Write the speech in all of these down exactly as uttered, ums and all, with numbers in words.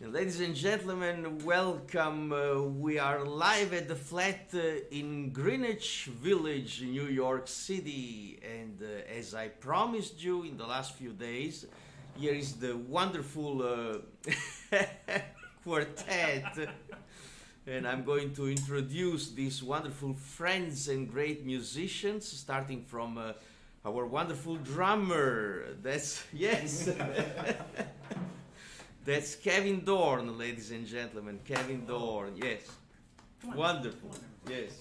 Ladies and gentlemen, welcome. Uh, we are live at the flat uh, in Greenwich Village, New York City. And uh, as I promised you in the last few days, here is the wonderful uh, quartet. And I'm going to introduce these wonderful friends and great musicians, starting from uh, our wonderful drummer. That's, yes. That's Kevin Dorn, ladies and gentlemen. Kevin Dorn, yes. Wonderful, yes.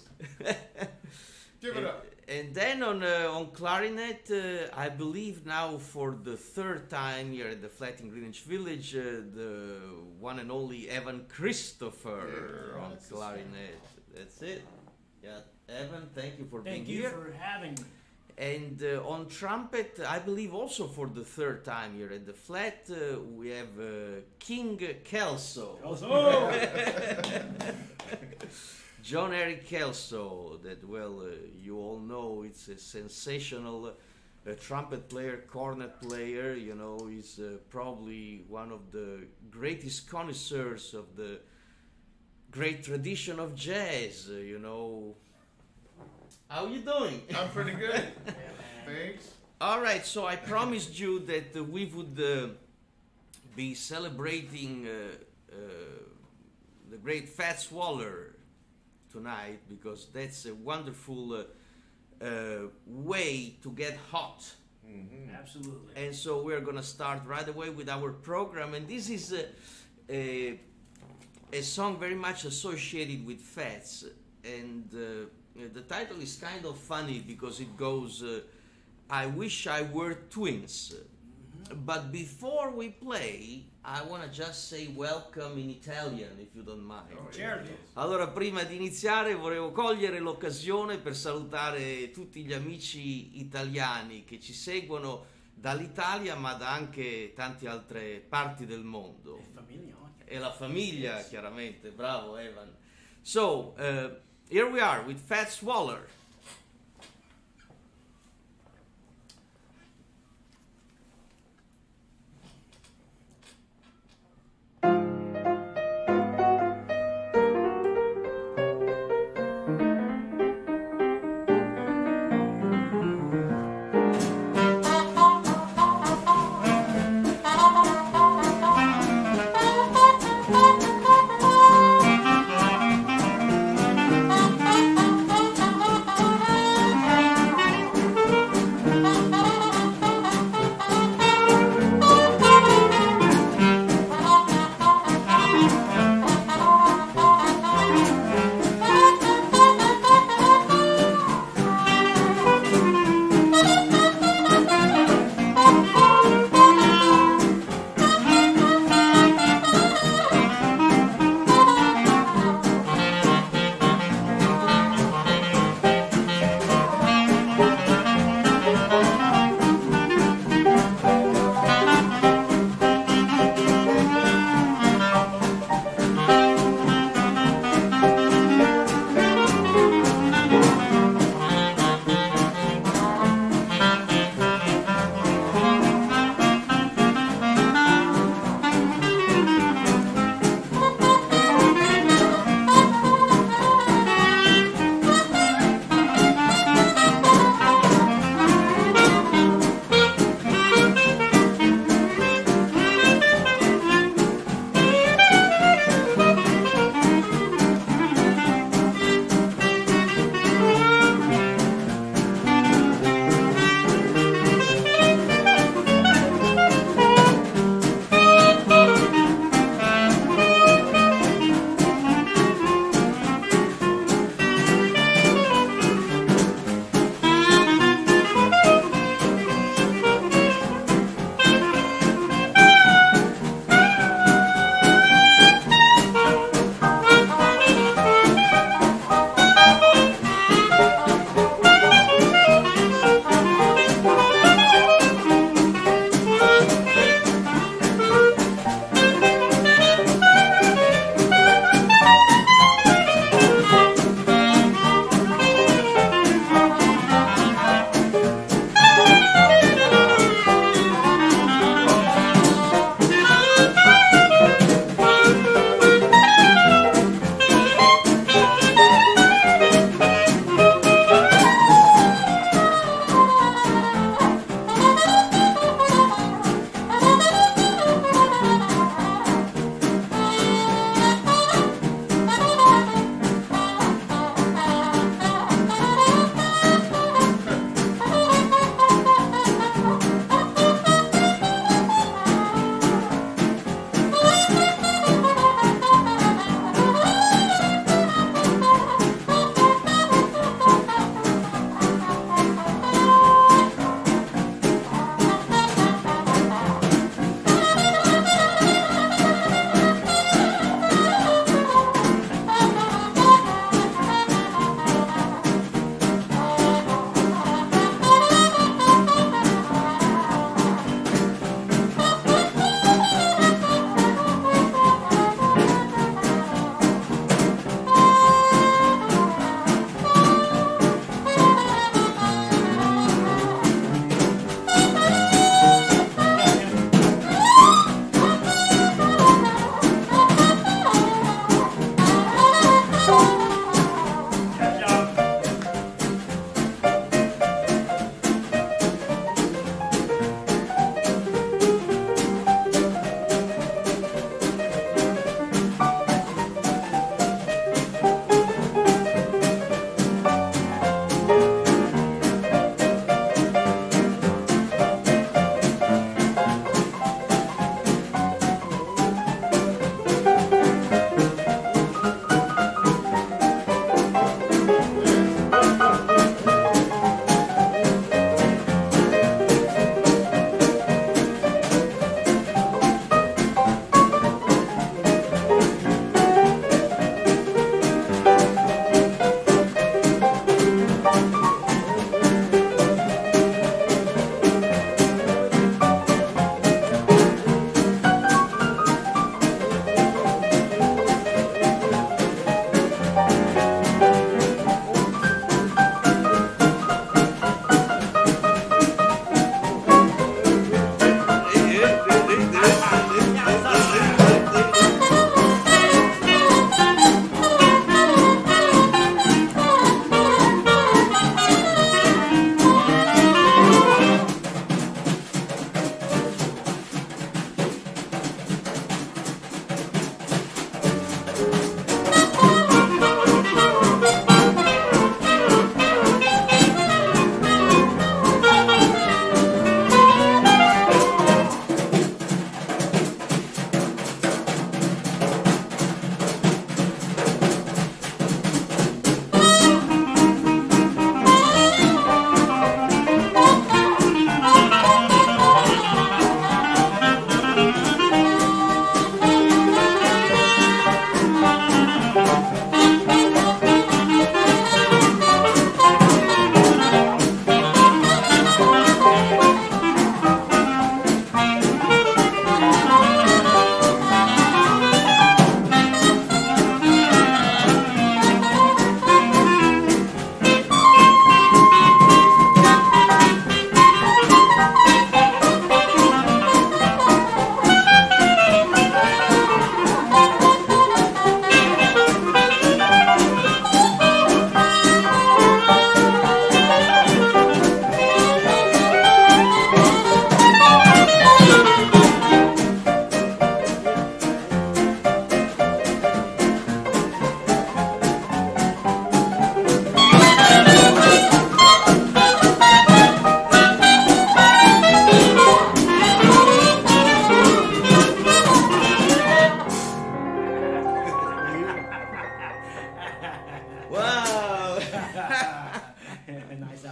Give it up. And, and then on, uh, on clarinet, uh, I believe now for the third time here at the flat in Greenwich Village, uh, the one and only Evan Christopher yeah, on clarinet. That's it. Yeah, Evan, thank you for thank being you here. Thank you for having me. And uh, on trumpet, I believe also for the third time here at the flat, uh, we have uh, King Kelso. Kelso! Jon-Erik Kellso, that, well, uh, you all know, it's a sensational uh, trumpet player, cornet player, you know, he's uh, probably one of the greatest connoisseurs of the great tradition of jazz, uh, you know. How you doing? I'm pretty good. Thanks. All right, so I promised you that uh, we would uh, be celebrating uh, uh, the great Fats Waller tonight, because that's a wonderful uh, uh, way to get hot. Mm-hmm. Absolutely. And so we're going to start right away with our program. And this is a, a, a song very much associated with Fats. And... Uh, the title is kind of funny because it goes, uh, I wish I were twins. Mm-hmm. But before we play, I want to just say welcome in Italian, if you don't mind. Oh, certo. Allora, prima di iniziare, volevo cogliere l'occasione per salutare tutti gli amici italiani che ci seguono dall'Italia, ma da anche tante altre parti del mondo. E, famiglia, okay. E la famiglia, yes. Chiaramente. Bravo, Evan. So, uh, here we are with Fats Waller.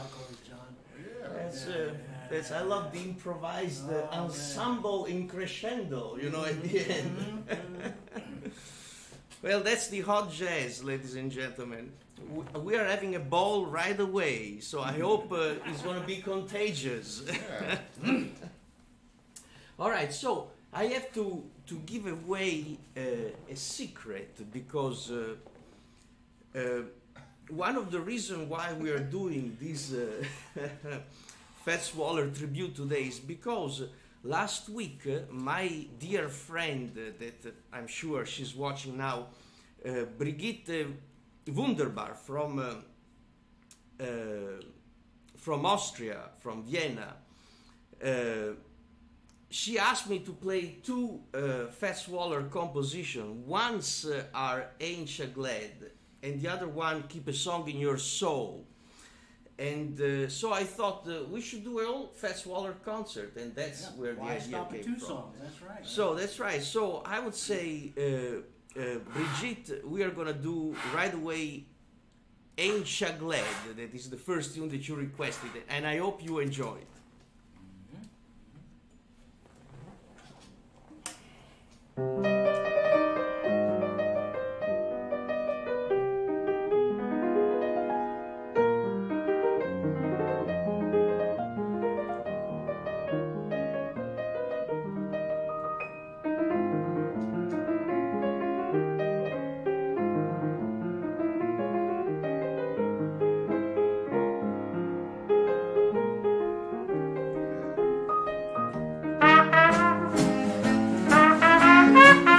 alcoholic John. Yeah. That's, yeah, uh, yeah, that's yeah, I love yeah. the improvised oh, uh, ensemble man. in crescendo, you know, at the end. Mm-hmm. Well, that's the hot jazz, ladies and gentlemen. We are having a ball right away, so I hope uh, it's going to be contagious. Yeah. All right, so I have to, to give away uh, a secret, because uh, uh, one of the reasons why we are doing this uh, Fats Waller tribute today is because last week uh, my dear friend uh, that uh, I'm sure she's watching now, uh, Brigitte Wunderbar from, uh, uh, from Austria, from Vienna, uh, she asked me to play two uh, Fats Waller compositions. One's uh, are Ain't Misbehavin', and the other one, Keep a Song in Your Soul. And uh, so I thought uh, we should do a old Fats Waller concert, and that's yeah, where the idea came two from. Songs, that's right. So that's right. So I would say, uh, uh, Brigitte, we are gonna do right away Ain't Misbehavin'. That is the first tune that you requested, and I hope you enjoy it. Mm-hmm. Ha ha ha!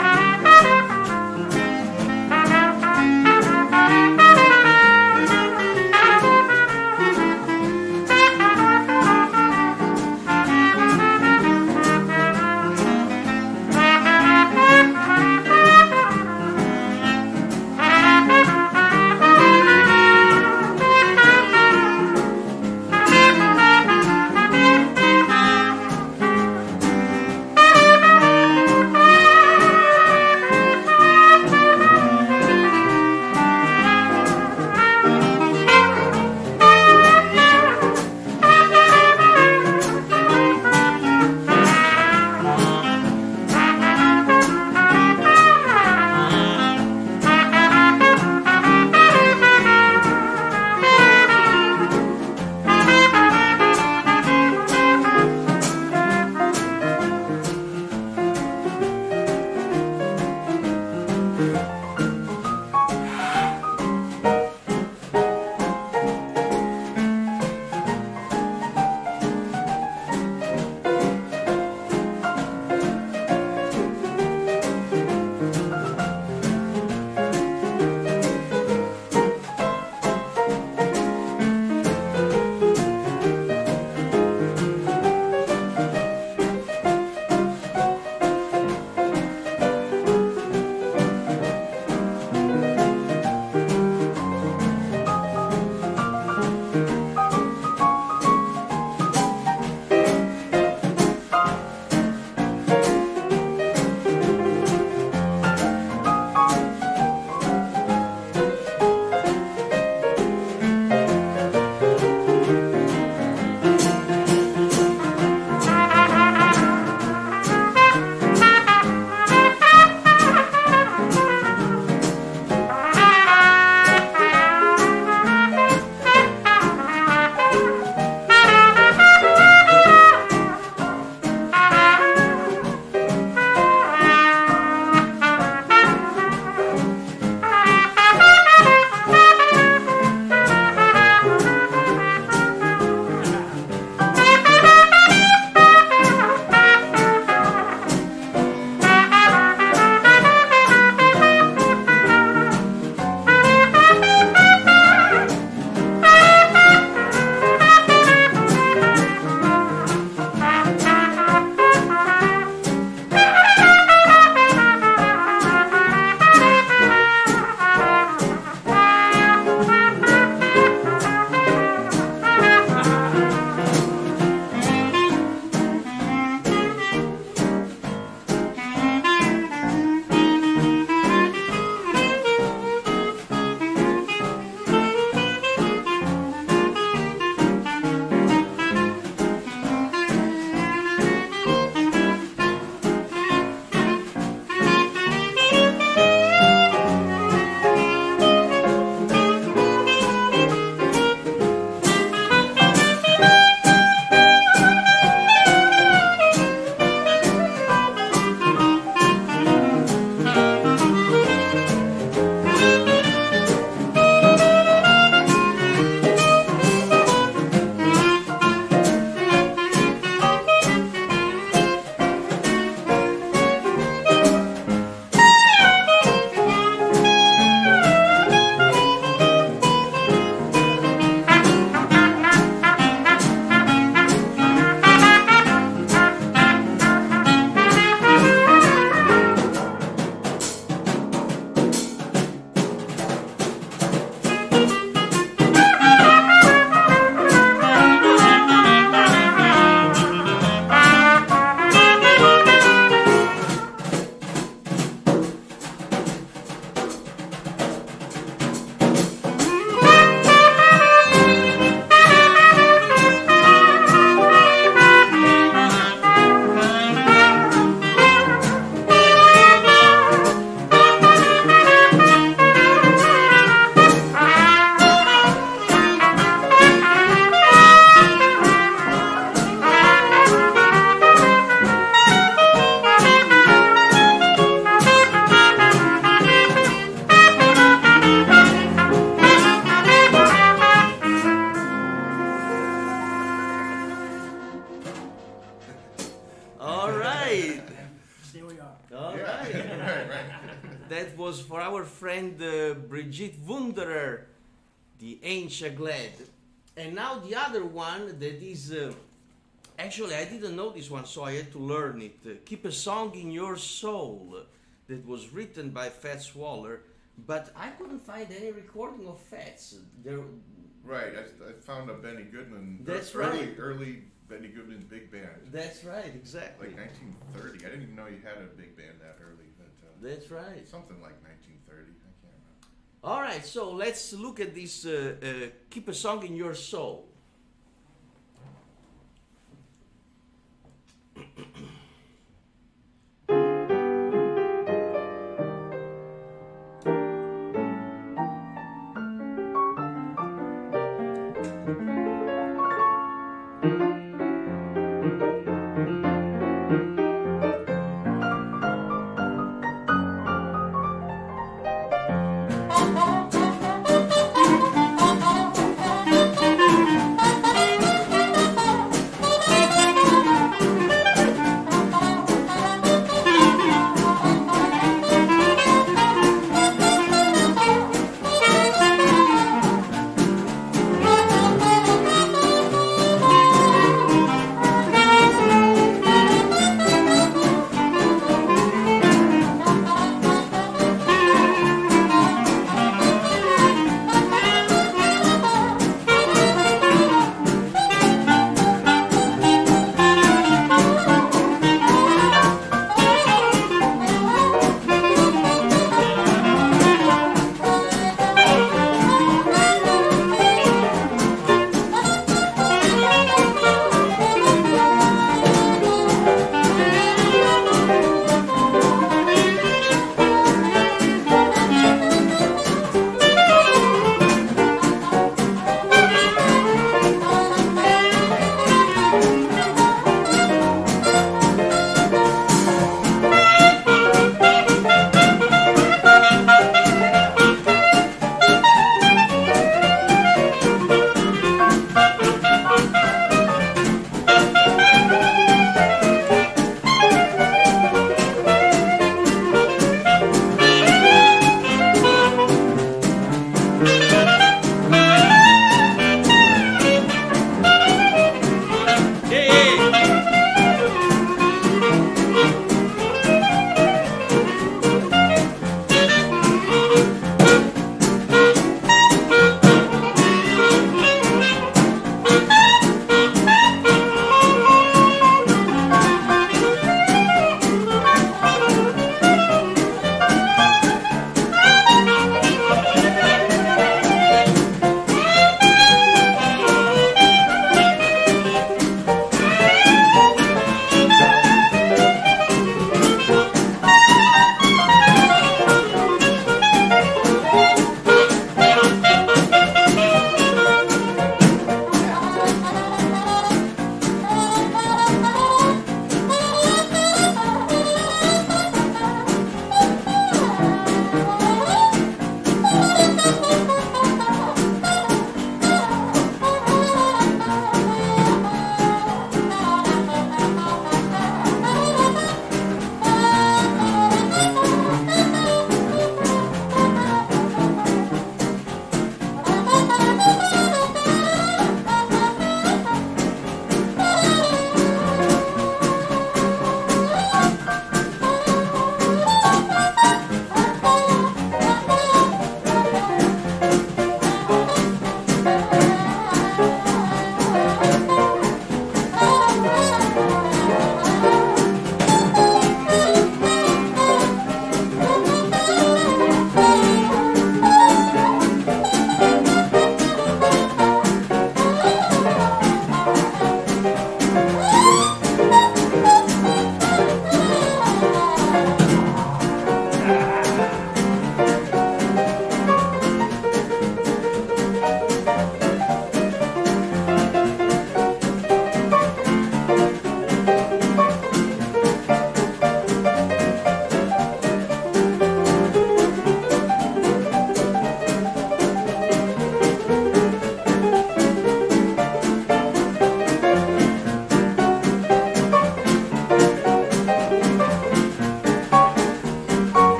our friend uh, Brigitte Wunderbar, the Ain't Misbehavin'. And now the other one that is, uh, actually I didn't know this one, so I had to learn it. Uh, Keep a Song in Your Soul, that was written by Fats Waller, but I couldn't find any recording of Fats. There, right, I, I found a Benny Goodman. That's early, right. Early Benny Goodman's big band. That's right, exactly. Like nineteen thirty. I didn't even know you had a big band that early. But, uh, that's right. Something like nineteen thirty. I can't remember. All right, so let's look at this uh, uh, Keep a Song in Your Soul.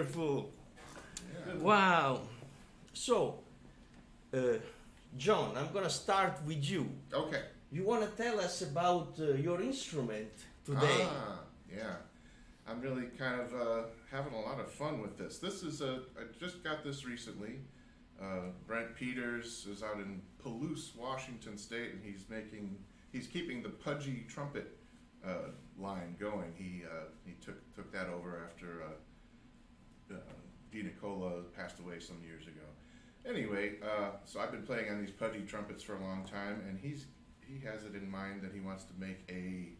Wonderful. Yeah. Wow. So, uh, John, I'm going to start with you. Okay. You want to tell us about uh, your instrument today? Ah, yeah. I'm really kind of uh, having a lot of fun with this. This is a, I just got this recently. Uh, Brent Peters is out in Palouse, Washington State, and he's making, he's keeping the Pudgy trumpet uh, line going. He uh, he took took that over after uh, uh, Di Nicola passed away some years ago. Anyway, uh, so I've been playing on these Pudgy trumpets for a long time, and he's he has it in mind that he wants to make a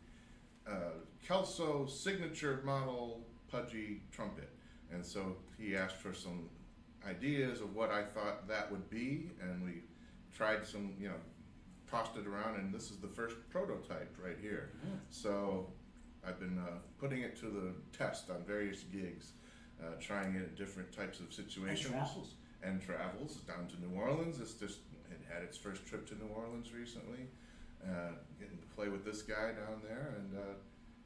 uh, Kelso signature model Pudgy trumpet, and so he asked for some ideas of what I thought that would be, and we tried some, you know, tossed it around, and this is the first prototype right here. So I've been uh, putting it to the test on various gigs, uh, trying it in different types of situations. And travels. And travels down to New Orleans. It's just, it had its first trip to New Orleans recently, uh, getting to play with this guy down there, and uh,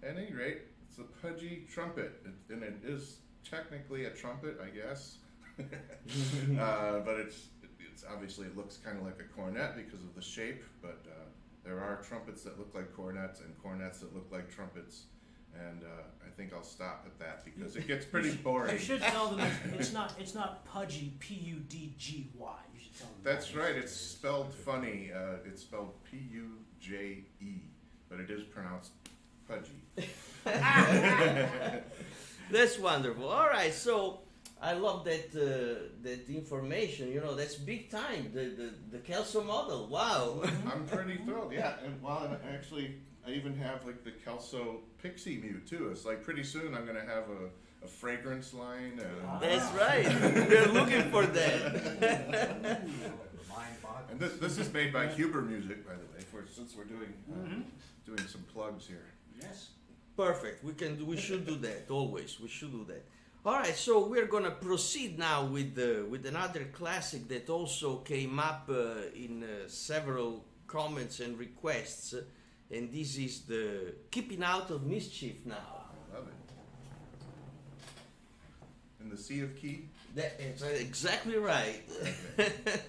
at any rate, it's a Pudgy trumpet, it, and it is technically a trumpet, I guess. uh, but it's it's obviously it looks kind of like a cornet because of the shape, but uh, there are trumpets that look like cornets and cornets that look like trumpets, and uh, I think I'll stop at that because it gets pretty boring. You should tell them it's, it's not it's not Pudgy, P U D G Y. You should tell them. That's that. Right. It's spelled funny. Uh, it's spelled P U J E, but it is pronounced Pudgy. That's wonderful. All right, so. I love that uh, that information. You know, that's big time. The the, the Kelso model. Wow. I'm pretty thrilled. Yeah, and well, actually, I even have like the Kelso Pixie Mute too. It's like pretty soon I'm gonna have a, a fragrance line. And... That's right. We're looking for that. And this this is made by Huber Music, by the way. For since we're doing uh, mm-hmm. doing some plugs here. Yes. Perfect. We can. We should do that always. We should do that. All right, so we're going to proceed now with uh, with another classic that also came up uh, in uh, several comments and requests, and this is the Keepin' Out of Mischief Now. I love it. In the sea of key? That is exactly right. Okay.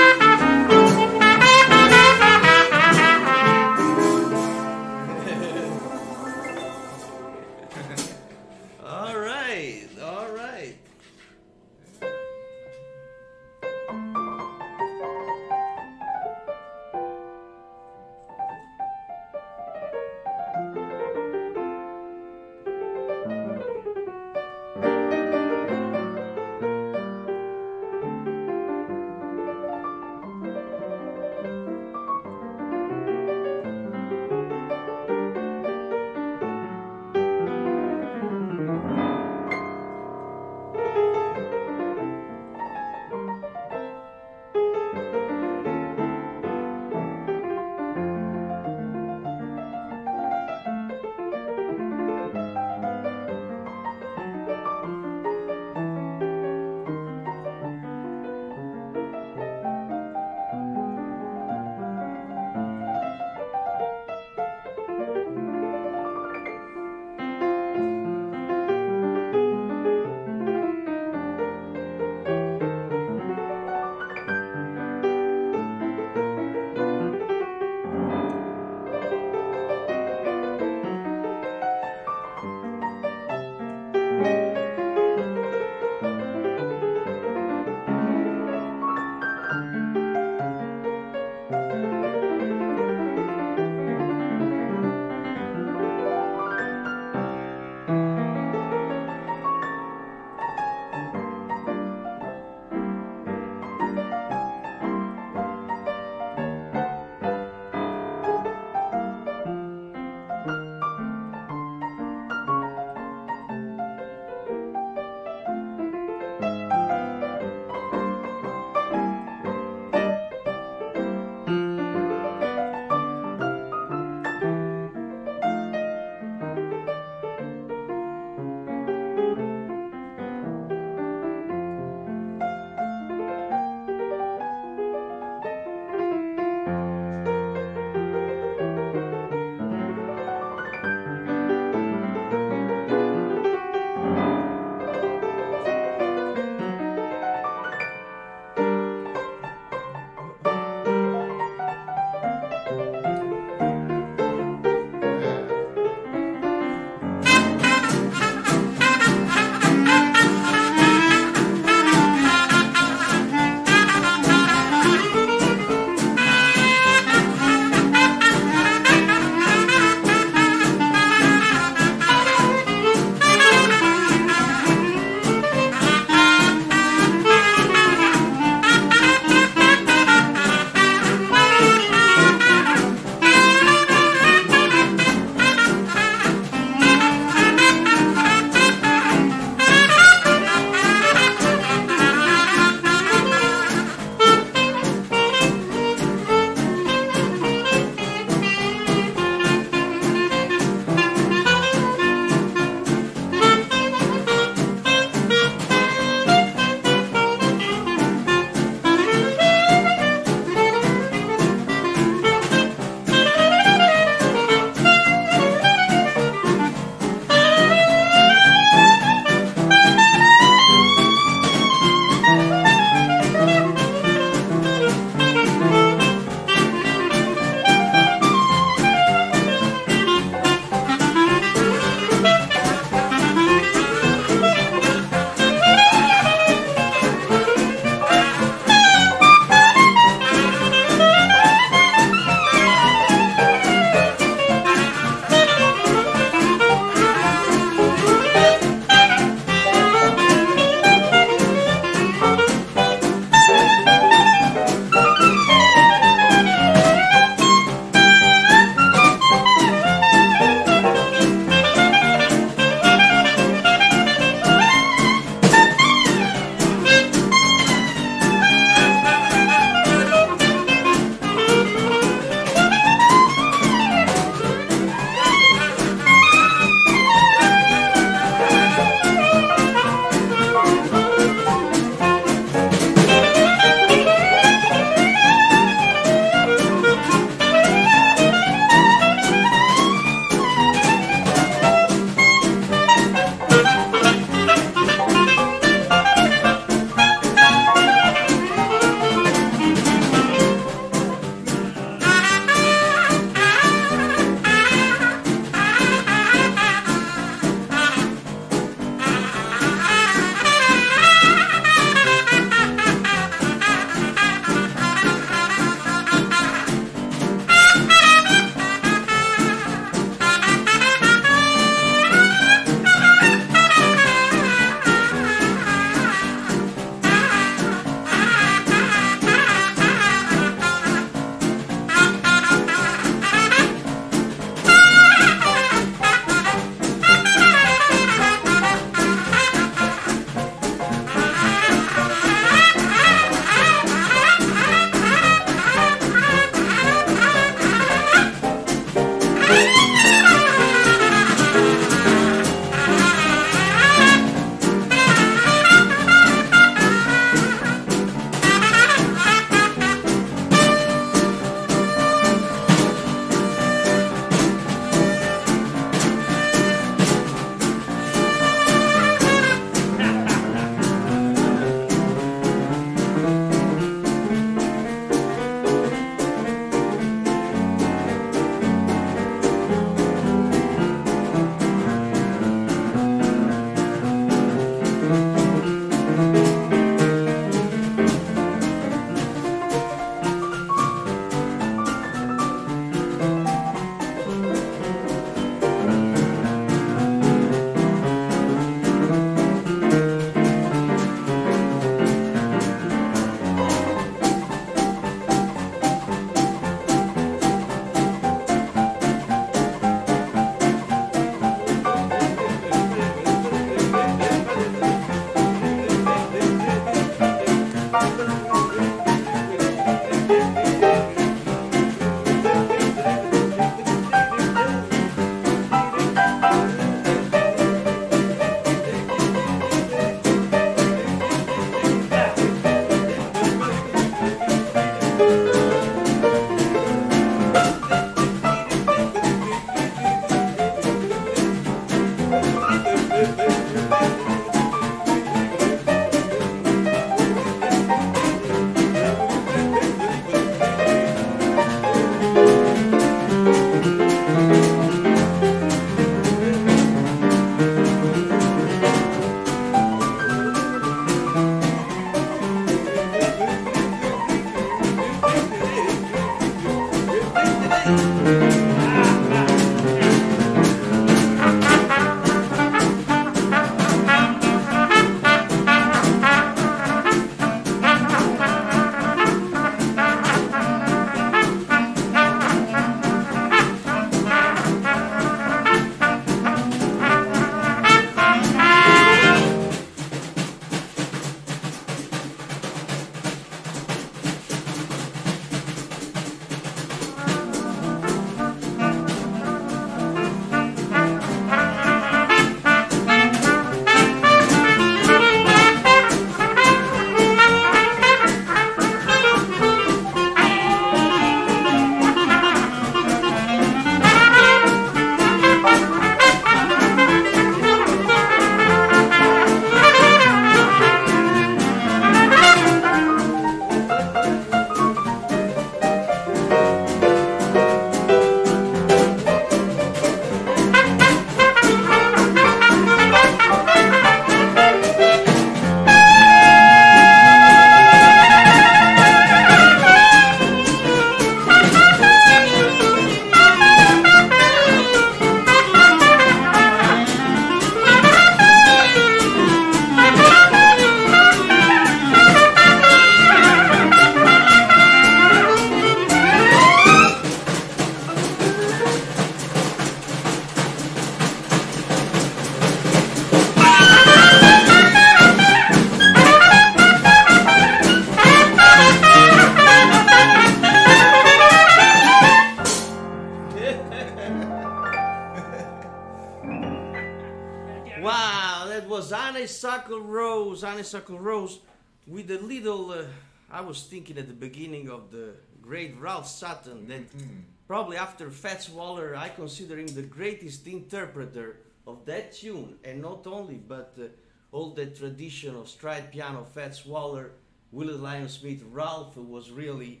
Honeysuckle Rose, Honeysuckle Rose, with a little, uh, I was thinking at the beginning of the great Ralph Sutton, that mm-hmm. probably after Fats Waller, I consider him the greatest interpreter of that tune, and not only, but uh, all the tradition of stride piano, Fats Waller, Willie Lion Smith, Ralph was really,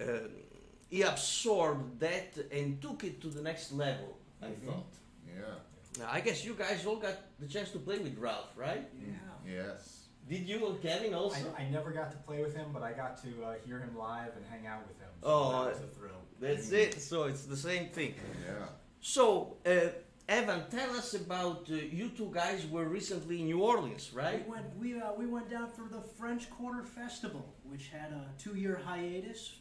uh, he absorbed that and took it to the next level, I mm-hmm. thought. Yeah. Now, I guess you guys all got the chance to play with Ralph, right? Yeah. Yes. Did you and Kevin also? I, I never got to play with him, but I got to uh, hear him live and hang out with him. So oh, that was a thrill. That's it. So it's the same thing. Yeah. So, uh, Evan, tell us about uh, you two guys were recently in New Orleans, right? We went, we, uh, we went down for the French Quarter Festival, which had a two-year hiatus.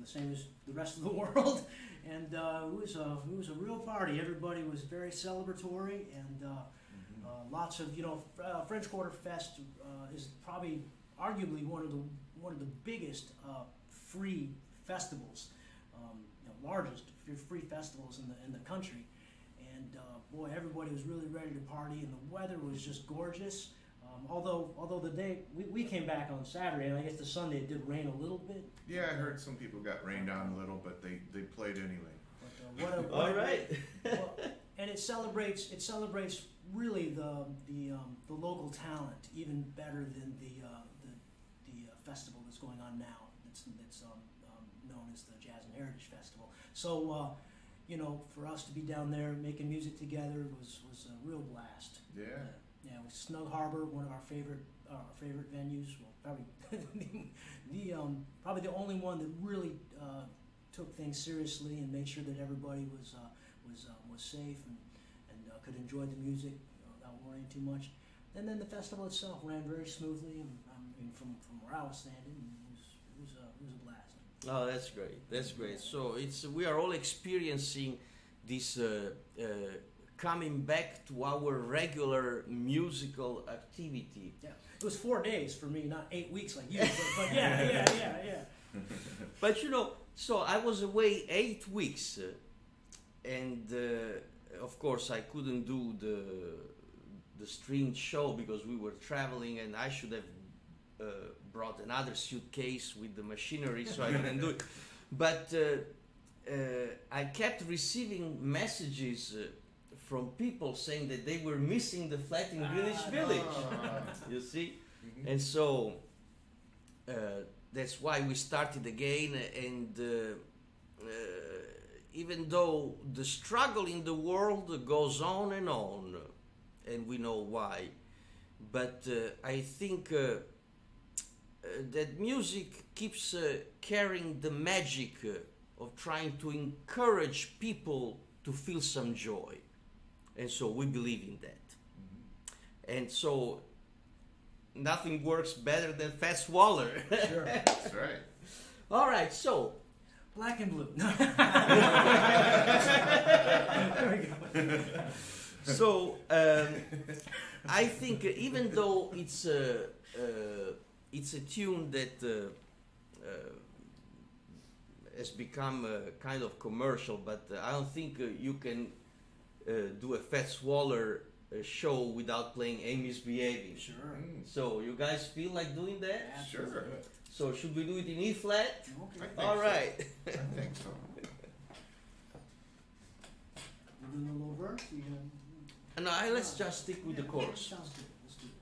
The same as the rest of the world, and uh, it was a it was a real party. Everybody was very celebratory, and uh, mm-hmm. uh, lots of you know uh, French Quarter Fest uh, is probably arguably one of the one of the biggest uh, free festivals, um, you know, largest free festivals in the in the country, and uh, boy, everybody was really ready to party, and the weather was just gorgeous. Um, although, although the day we, we came back on Saturday, and I guess the Sunday it did rain a little bit. Yeah, I heard some people got rained on a little, but they, they played anyway. But, uh, what a, all what right. A, well, and it celebrates it celebrates really the the um, the local talent even better than the uh, the, the uh, festival that's going on now. That's that's um, um, known as the Jazz and Heritage Festival. So. Uh, You know, for us to be down there making music together was, was a real blast. Yeah. Uh, yeah, it was Snug Harbor, one of our favorite uh, our favorite venues. Well, probably the, the um probably the only one that really uh, took things seriously and made sure that everybody was uh, was uh, was safe and and uh, could enjoy the music without worrying too much. And then the festival itself ran very smoothly. And I mean, from from where I was standing, it was it was a, it was a blast. Oh, that's great. That's great. So it's we are all experiencing this uh, uh, coming back to our regular musical activity. Yeah, it was four days for me, not eight weeks like you. But, but yeah, yeah, yeah, yeah. But you know, so I was away eight weeks, uh, and uh, of course I couldn't do the the streamed show because we were traveling, and I should have. Uh, brought another suitcase with the machinery, so I didn't do it. But uh, uh, I kept receiving messages uh, from people saying that they were missing the flat in Greenwich ah, Village. No. You see, mm-hmm. and so uh, that's why we started again. And uh, uh, even though the struggle in the world goes on and on, and we know why, but uh, I think. Uh, Uh, that music keeps uh, carrying the magic uh, of trying to encourage people to feel some joy. And so we believe in that. Mm-hmm. And so nothing works better than Fats Waller. Sure, that's right. All right, so. Black and blue. There we go. So um, I think uh, even though it's a... Uh, uh, It's a tune that uh, uh, has become uh, kind of commercial, but uh, I don't think uh, you can uh, do a Fats Waller uh, show without playing Ain't Misbehavin'. Sure. Mm. So you guys feel like doing that? Absolutely. Sure. So should we do it in E flat? Okay. All right. So. I think so. We're doing a little verse. No, I, let's just stick with yeah, the chorus. Sounds good. Let's do it.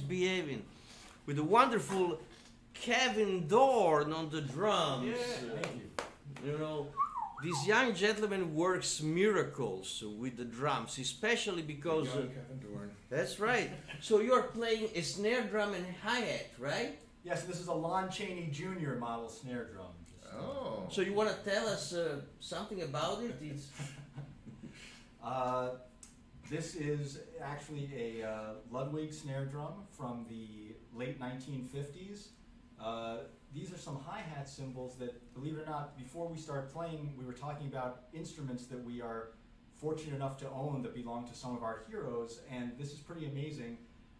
Misbehavin', with the wonderful Kevin Dorn on the drums. Yeah, thank you. You know, this young gentleman works miracles with the drums, especially because... Young Kevin Dorn. That's right. So you're playing a snare drum and hi-hat, right? Yes, yeah, so this is a Lon Chaney Junior model snare drum. Oh. So you want to tell us uh, something about it? It's uh, this is actually a uh, Ludwig snare drum from the late nineteen fifties. Uh, these are some hi-hat cymbals that, believe it or not, before we start playing, we were talking about instruments that we are fortunate enough to own that belong to some of our heroes, and this is pretty amazing.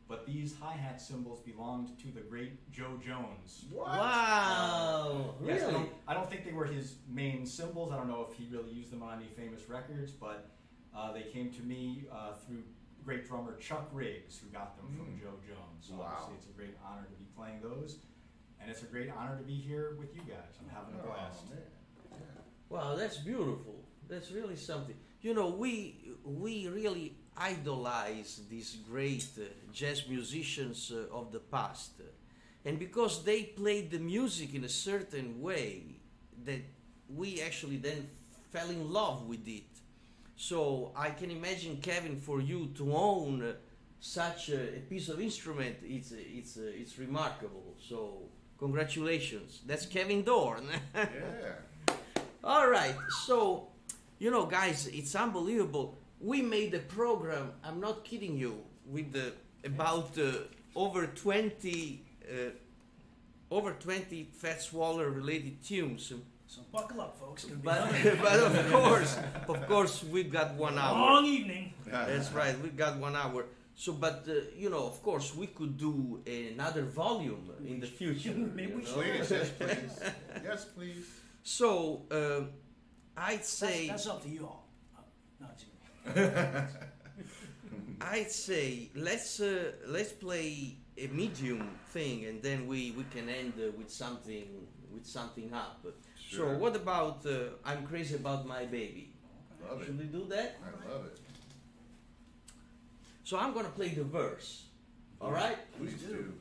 But these hi-hat cymbals belonged to the great Joe Jones. What? Wow! Uh, yes, really? I don't, I don't think they were his main cymbals. I don't know if he really used them on any famous records, but uh, they came to me uh, through great drummer Chuck Riggs, who got them mm. from Joe Jones. So wow. Obviously it's a great honor to be playing those, and it's a great honor to be here with you guys. I'm having a blast. Oh, wow, that's beautiful. That's really something. You know, we we really idolize these great uh, jazz musicians uh, of the past, and because they played the music in a certain way that we actually then fell in love with it. So I can imagine, Kevin, for you to own uh, such a, a piece of instrument, it's it's uh, it's remarkable. So congratulations. That's Kevin Dorn. Yeah. All right. So, you know, guys, it's unbelievable. We made a program, I'm not kidding you, with the, about uh, over twenty uh, over twenty Fats Waller related tunes. So buckle up, folks. But, but of course, of course, we've got one hour. Long evening. That's right. We've got one hour. So, but uh, you know, of course, we could do another volume in the future. Maybe we should. Please, yes, please. Yes, please. So uh, I'd say that's, that's up to you all. No, it's I'd say let's uh, let's play a medium thing, and then we we can end uh, with something with something up. Sure. So what about uh, I'm Crazy About My Baby? Love Should it. we do that? I love it. So I'm gonna play the verse. All yeah, right. Please, please do. do.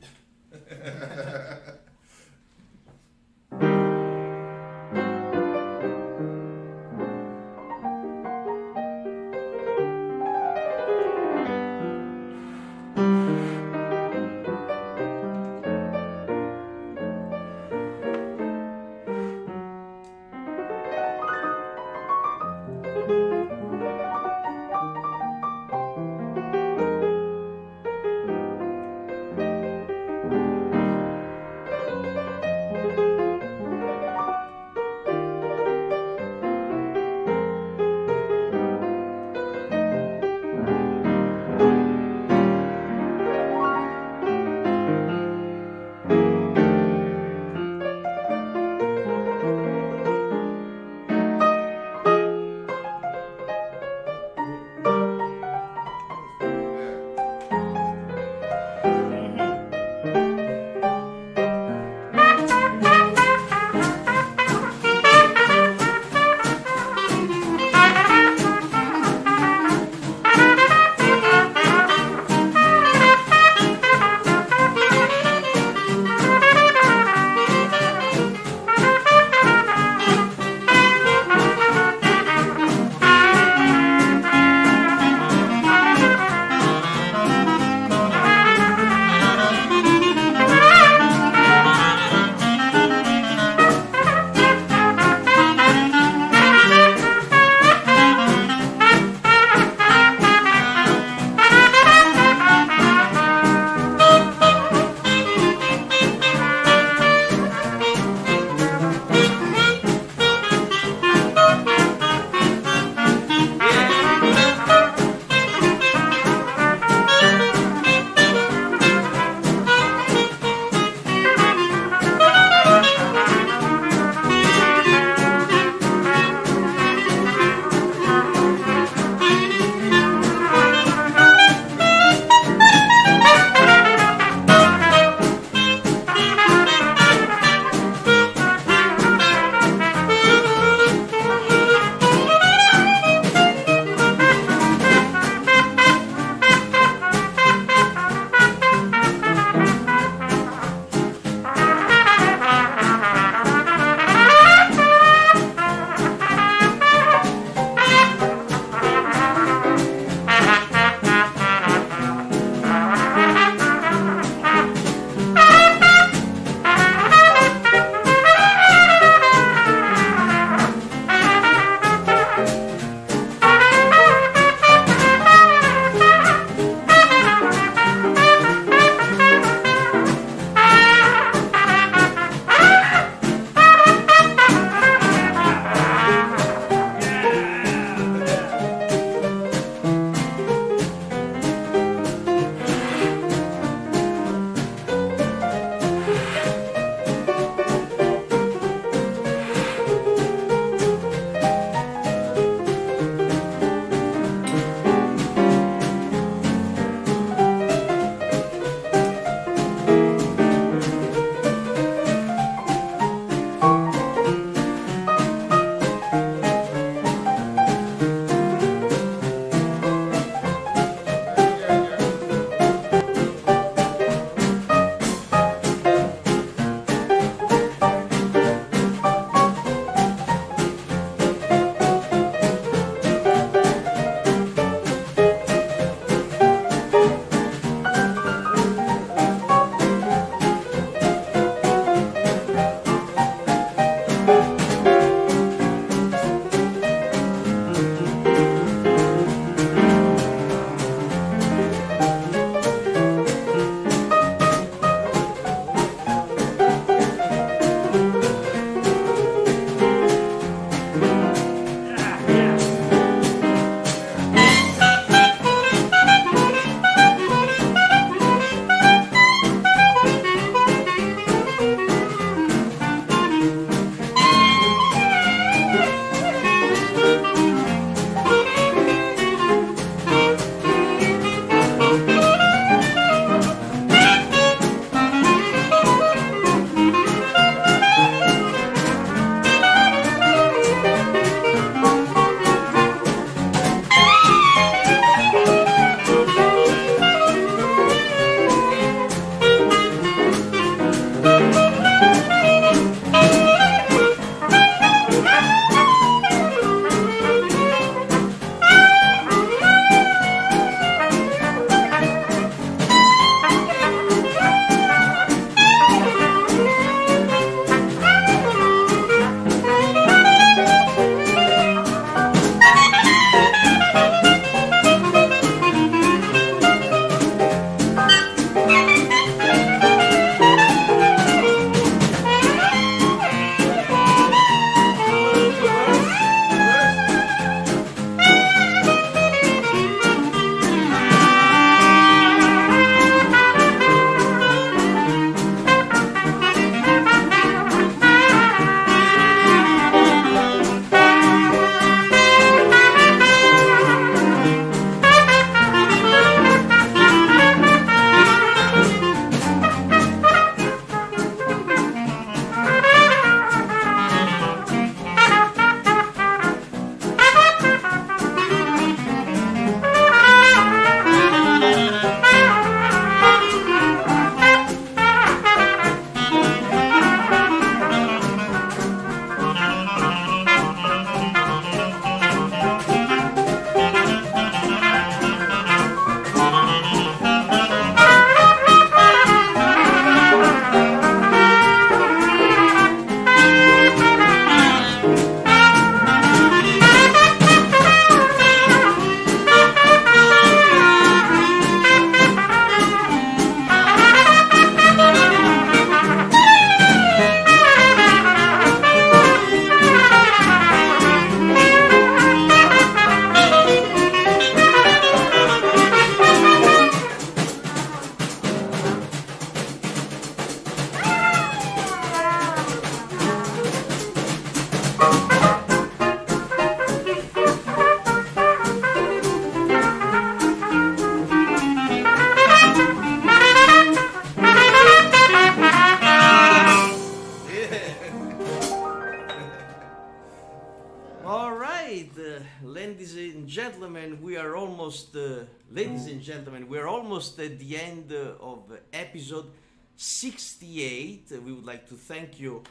All right, uh, ladies and gentlemen, we are almost, uh, ladies and gentlemen, we are almost at the end uh, of episode sixty-eight. Uh, we would like to thank you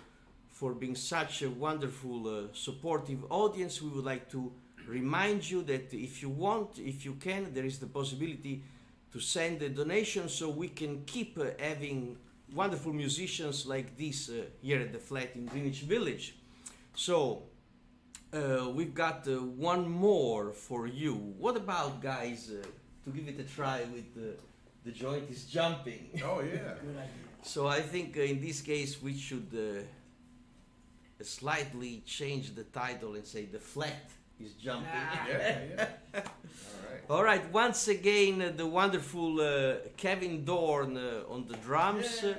for being such a wonderful, uh, supportive audience. We would like to remind you that if you want, if you can, there is the possibility to send a donation so we can keep uh, having wonderful musicians like this uh, here at the flat in Greenwich Village. So uh, we've got uh, one more for you. What about, guys, uh, to give it a try with uh, The Joint Is Jumping? Oh yeah. Good idea. So I think uh, in this case we should uh, slightly change the title and say The Flat Is Jumping. Ah, yeah, yeah. All right. All right. Once again, uh, the wonderful uh, Kevin Dorn uh, on the drums, yeah.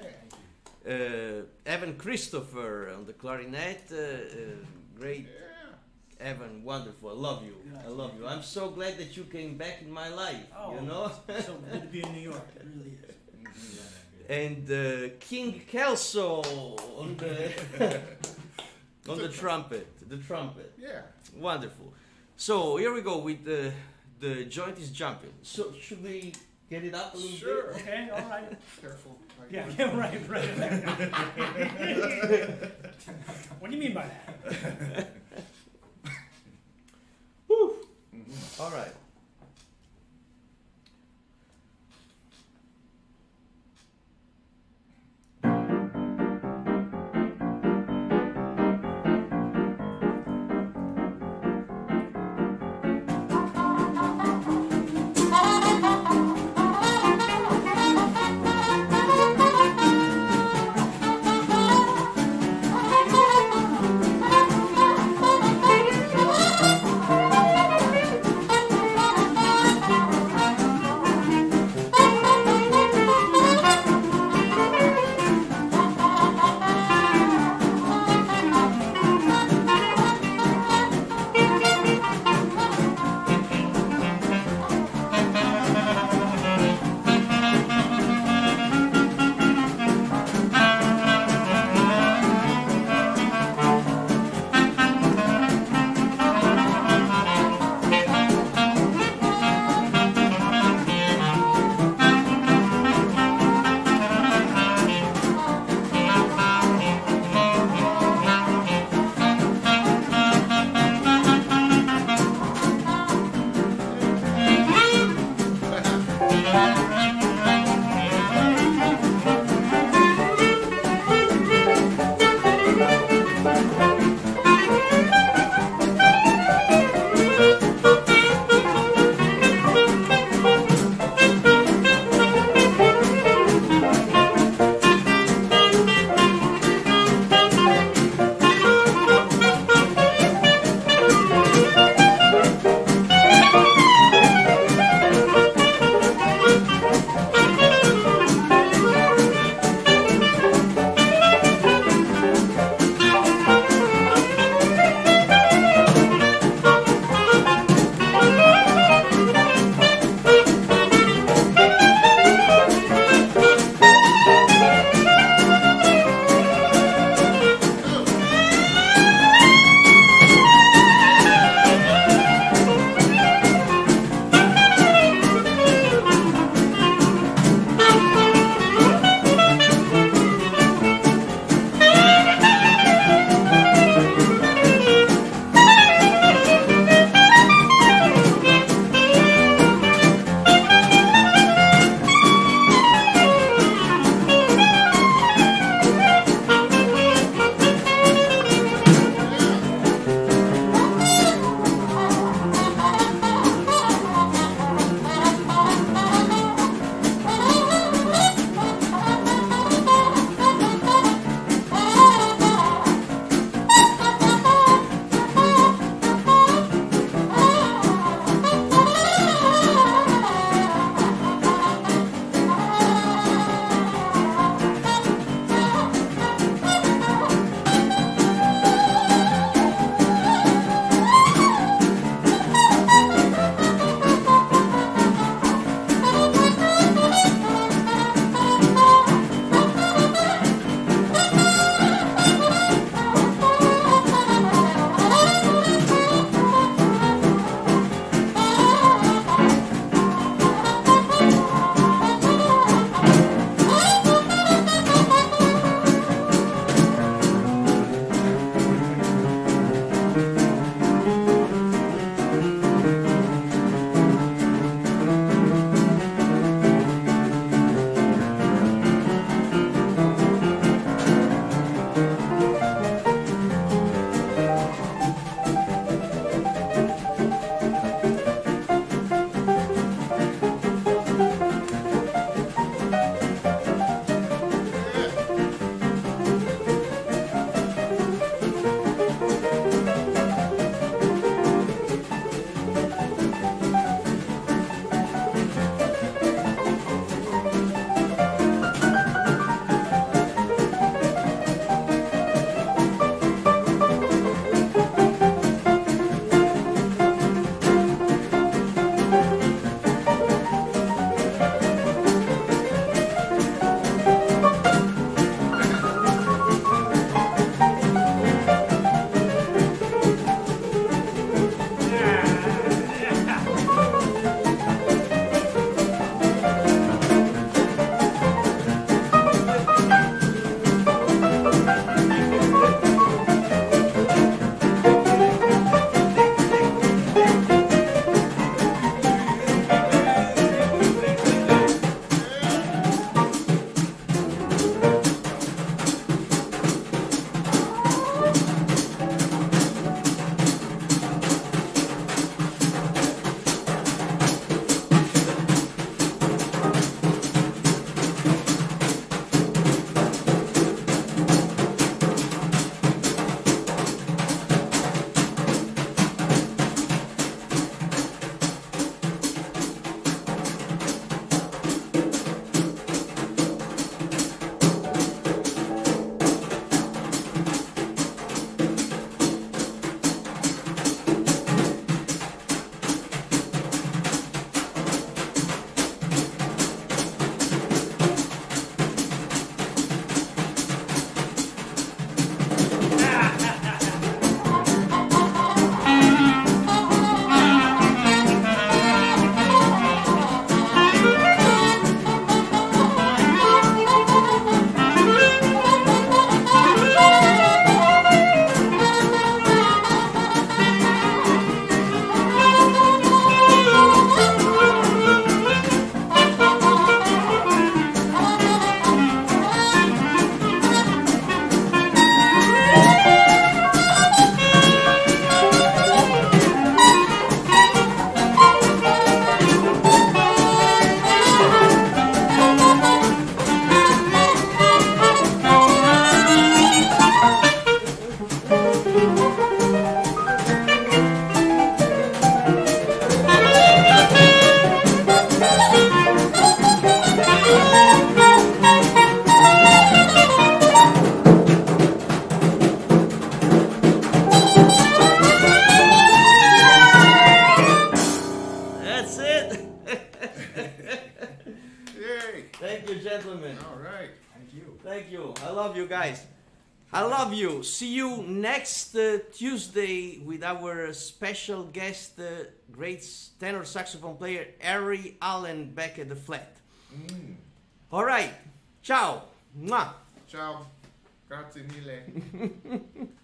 uh, Evan Christopher on the clarinet. Uh, uh, great, yeah. Evan, wonderful. I love you. Yeah, I love you. I'm so glad that you came back in my life. Oh, you know, it's so good to be in New York. It really is. And uh, King Kelso on the. On the trumpet, the trumpet. Yeah. Wonderful. So here we go with the, the Joint Is Jumping. So should we get it up a little sure. bit? Sure. Okay, all right. Careful. Right. Yeah, yeah, right, right. What do you mean by that? Woo. Mm-hmm. All right. Thank you. I love you guys. I love you. See you next uh, Tuesday with our special guest, uh, great tenor saxophone player Harry Allen, back at the flat. Mm. All right. Ciao. Mwah. Ciao. Grazie mille.